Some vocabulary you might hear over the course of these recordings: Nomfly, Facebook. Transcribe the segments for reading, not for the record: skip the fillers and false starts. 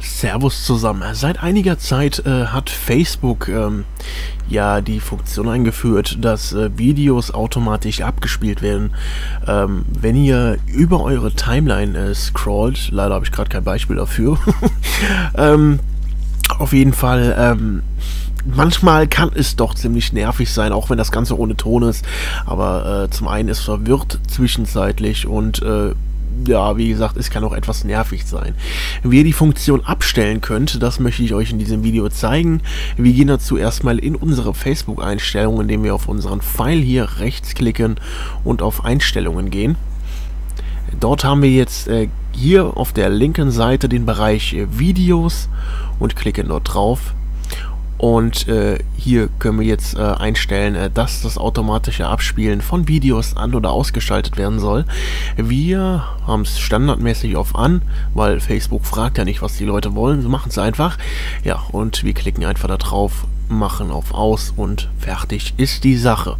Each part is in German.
Servus zusammen. Seit einiger Zeit hat Facebook ja die Funktion eingeführt, dass Videos automatisch abgespielt werden. Wenn ihr über eure Timeline scrollt, leider habe ich gerade kein Beispiel dafür, auf jeden Fall, manchmal kann es doch ziemlich nervig sein, auch wenn das Ganze ohne Ton ist, aber zum einen ist es verwirrt zwischenzeitlich und ja, wie gesagt, es kann auch etwas nervig sein. Wie ihr die Funktion abstellen könnt, das möchte ich euch in diesem Video zeigen. Wir gehen dazu erstmal in unsere Facebook-Einstellungen, indem wir auf unseren Pfeil hier rechtsklicken und auf Einstellungen gehen. Dort haben wir jetzt hier auf der linken Seite den Bereich Videos und klicken dort drauf. Und hier können wir jetzt einstellen, dass das automatische Abspielen von Videos an- oder ausgeschaltet werden soll. Wir haben es standardmäßig auf an, weil Facebook fragt ja nicht, was die Leute wollen. Sie machen es einfach. Ja, und wir klicken einfach da drauf, machen auf aus und fertig ist die Sache.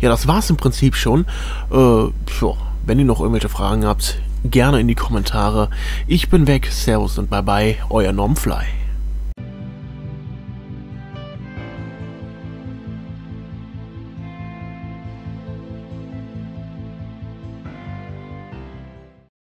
Ja, das war es im Prinzip schon. So, wenn ihr noch irgendwelche Fragen habt, gerne in die Kommentare. Ich bin weg, Servus und Bye-Bye, euer Nomfly.